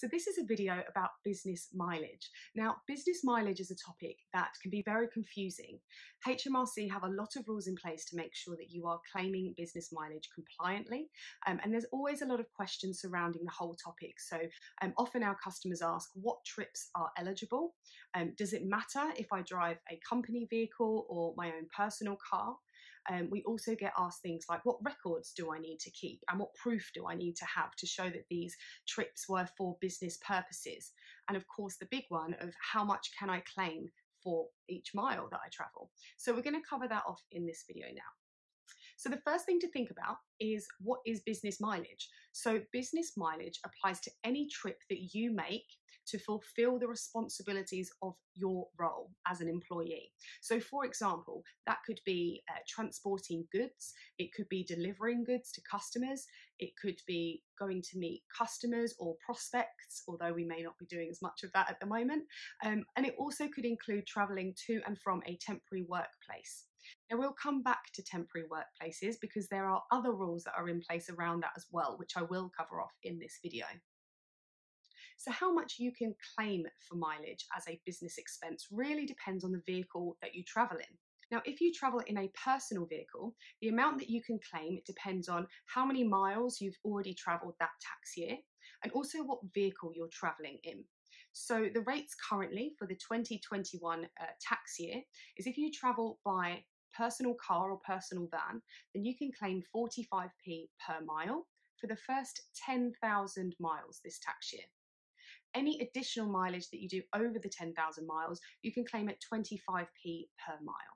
So this is a video about business mileage. Now, business mileage is a topic that can be very confusing. HMRC have a lot of rules in place to make sure that you are claiming business mileage compliantly. And there's always a lot of questions surrounding the whole topic. So often our customers ask, what trips are eligible? Does it matter if I drive a company vehicle or my own personal car? We also get asked things like, what records do I need to keep and what proof do I need to have to show that these trips were for business purposes? And of course, the big one of how much can I claim for each mile that I travel? So we're going to cover that off in this video now. So the first thing to think about is, what is business mileage? So business mileage applies to any trip that you make to fulfill the responsibilities of your role as an employee. So for example, that could be transporting goods, it could be delivering goods to customers, it could be going to meet customers or prospects, although we may not be doing as much of that at the moment. And it also could include traveling to and from a temporary workplace. Now, we'll come back to temporary workplaces because there are other rules that are in place around that as well, which I will cover off in this video. So how much you can claim for mileage as a business expense really depends on the vehicle that you travel in. Now, if you travel in a personal vehicle, the amount that you can claim depends on how many miles you've already travelled that tax year and also what vehicle you're travelling in. So the rates currently for the 2021 tax year is, if you travel by personal car or personal van, then you can claim 45p per mile for the first 10,000 miles this tax year. Any additional mileage that you do over the 10,000 miles, you can claim at 25p per mile.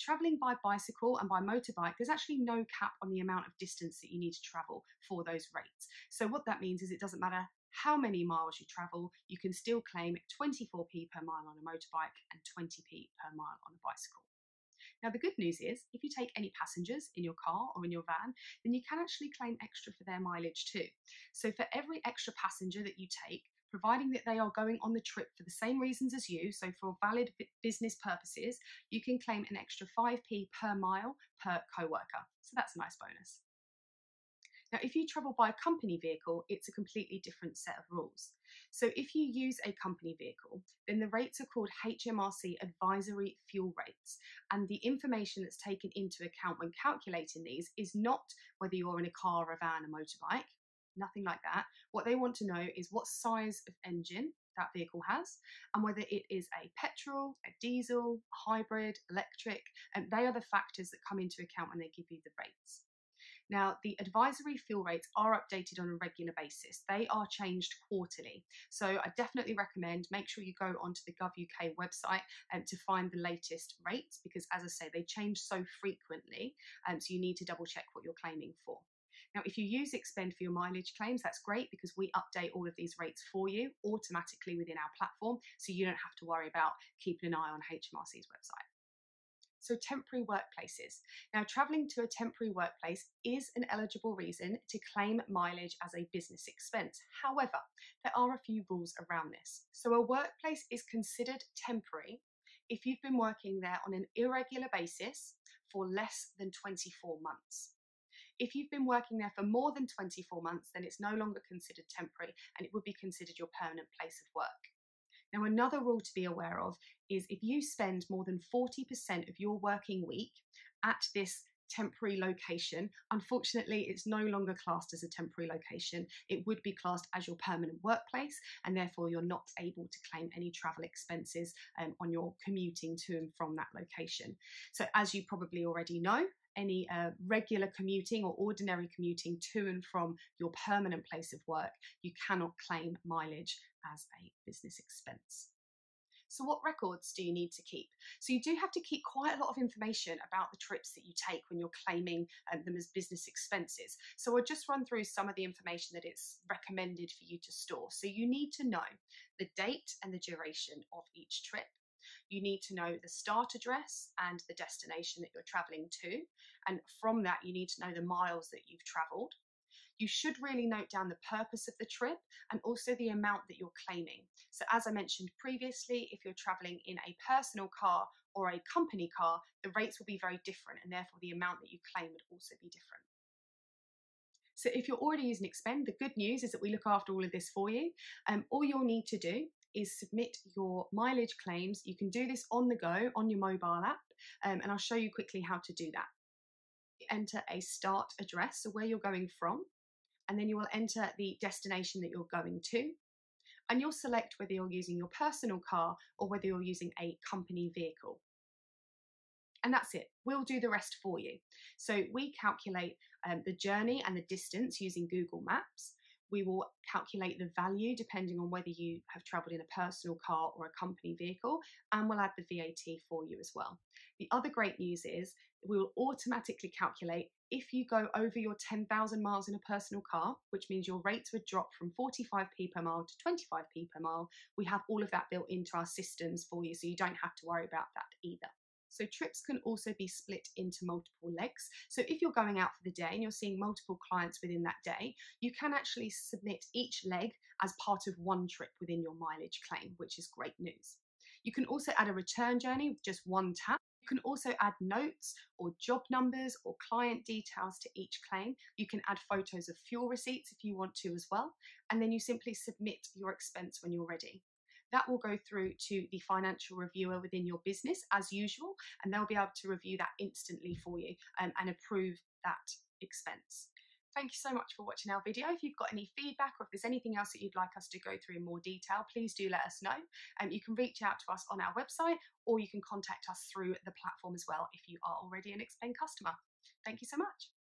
Travelling by bicycle and by motorbike, there's actually no cap on the amount of distance that you need to travel for those rates. So what that means is, it doesn't matter how many miles you travel, you can still claim 24p per mile on a motorbike and 20p per mile on a bicycle. Now, the good news is, if you take any passengers in your car or in your van, then you can actually claim extra for their mileage too. So for every extra passenger that you take, providing that they are going on the trip for the same reasons as you, so for valid business purposes, you can claim an extra 5p per mile per co-worker. So that's a nice bonus. Now, if you travel by a company vehicle, it's a completely different set of rules. So if you use a company vehicle, then the rates are called HMRC advisory fuel rates. And the information that's taken into account when calculating these is not whether you're in a car, a van, a motorbike, nothing like that. What they want to know is what size of engine that vehicle has and whether it is a petrol, a diesel, a hybrid, electric, and they are the factors that come into account when they give you the rates. Now, the advisory fuel rates are updated on a regular basis. They are changed quarterly. So I definitely recommend, make sure you go onto the Gov UK website to find the latest rates, because as I say, they change so frequently. So you need to double check what you're claiming for. Now, if you use Expend for your mileage claims, that's great, because we update all of these rates for you automatically within our platform. So you don't have to worry about keeping an eye on HMRC's website. So temporary workplaces. Now, travelling to a temporary workplace is an eligible reason to claim mileage as a business expense. However, there are a few rules around this. So a workplace is considered temporary if you've been working there on an irregular basis for less than 24 months. If you've been working there for more than 24 months, then it's no longer considered temporary and it would be considered your permanent place of work. Now, another rule to be aware of is, if you spend more than 40% of your working week at this temporary location, unfortunately, it's no longer classed as a temporary location. It would be classed as your permanent workplace, and therefore you're not able to claim any travel expenses on your commuting to and from that location. So as you probably already know, any regular commuting or ordinary commuting to and from your permanent place of work, you cannot claim mileage as a business expense. So what records do you need to keep? So you do have to keep quite a lot of information about the trips that you take when you're claiming them as business expenses. So I'll just run through some of the information that it's recommended for you to store. So you need to know the date and the duration of each trip. You need to know the start address and the destination that you're travelling to. And from that, you need to know the miles that you've travelled. You should really note down the purpose of the trip and also the amount that you're claiming. So as I mentioned previously, if you're travelling in a personal car or a company car, the rates will be very different, and therefore the amount that you claim would also be different. So if you're already using Expend, the good news is that we look after all of this for you. All you'll need to do is submit your mileage claims. You can do this on the go on your mobile app, and I'll show you quickly how to do that. Enter a start address, so where you're going from, and then you will enter the destination that you're going to, and you'll select whether you're using your personal car or whether you're using a company vehicle. And that's it. We'll do the rest for you. So we calculate the journey and the distance using Google Maps. We will calculate the value depending on whether you have travelled in a personal car or a company vehicle, and we'll add the VAT for you as well. The other great news is we will automatically calculate if you go over your 10,000 miles in a personal car, which means your rates would drop from 45p per mile to 25p per mile. We have all of that built into our systems for you, so you don't have to worry about that either. So trips can also be split into multiple legs. So if you're going out for the day and you're seeing multiple clients within that day, you can actually submit each leg as part of one trip within your mileage claim, which is great news. You can also add a return journey with just one tap. You can also add notes or job numbers or client details to each claim. You can add photos of fuel receipts if you want to as well. And then you simply submit your expense when you're ready. That will go through to the financial reviewer within your business as usual, and they'll be able to review that instantly for you and approve that expense. Thank you so much for watching our video. If you've got any feedback or if there's anything else that you'd like us to go through in more detail, please do let us know. You can reach out to us on our website, or you can contact us through the platform as well if you are already an Expend customer. Thank you so much.